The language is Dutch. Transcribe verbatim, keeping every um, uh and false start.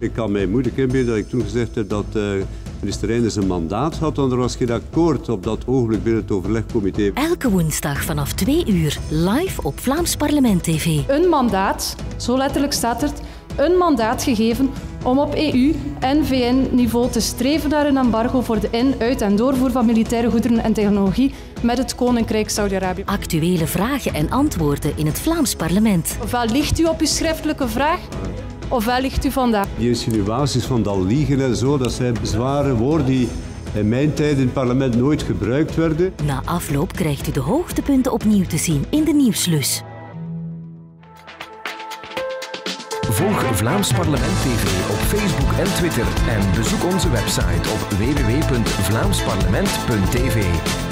Ik kan mij moeilijk inbeelden dat ik toen gezegd heb dat uh, minister Reinders een mandaat had, want er was geen akkoord op dat ogenblik binnen het overlegcomité. Elke woensdag vanaf twee uur live op Vlaams Parlement T V. Een mandaat, zo letterlijk staat het, een mandaat gegeven om op E U- en V N-niveau te streven naar een embargo voor de in-, uit- en doorvoer van militaire goederen en technologie met het Koninkrijk Saudi-Arabië. Actuele vragen en antwoorden in het Vlaams Parlement. Ofwel ligt u op uw schriftelijke vraag, ofwel ligt u vandaag. Die insinuaties van dat liegen en zo, dat zijn zware woorden die in mijn tijd in het parlement nooit gebruikt werden. Na afloop krijgt u de hoogtepunten opnieuw te zien in de Nieuwslus. Volg Vlaams Parlement T V op Facebook en Twitter en bezoek onze website op w w w punt vlaams parlement punt t v.